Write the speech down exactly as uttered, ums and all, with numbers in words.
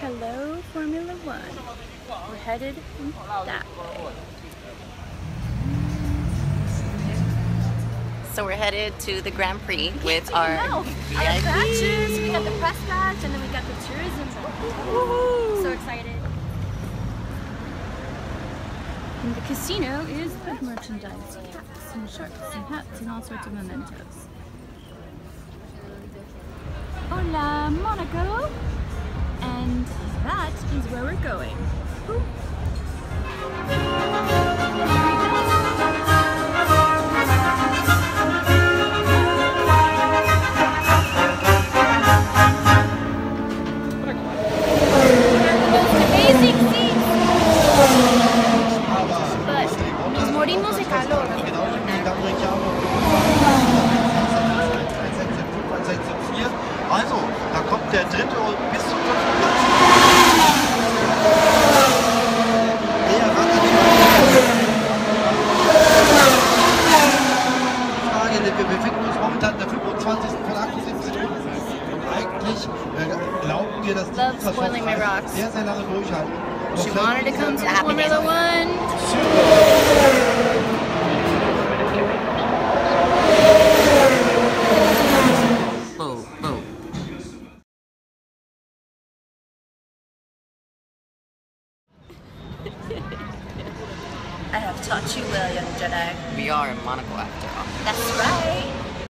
Hello, Formula One. We're headed that way. So we're headed to the Grand Prix with our no, our badges. We got the press badge and then we got the tourism badge. So excited. And the casino is with merchandise, caps and shirts and hats and all sorts of mementos. Hola, Monaco! And that is where we're going. Ooh. Also, da kommt der dritte und bis zum fünften Platz. Der erwartet die Frage, denn wir befinden uns momentan in der fünfundzwanzigsten von achtundsiebzig Runden. Und eigentlich äh, glauben wir, dass die Verfolgung sehr, sehr lange durchhalten. She wanted to come to Formula One. I have taught you well, young Jedi. We are in Monaco after all. That's right.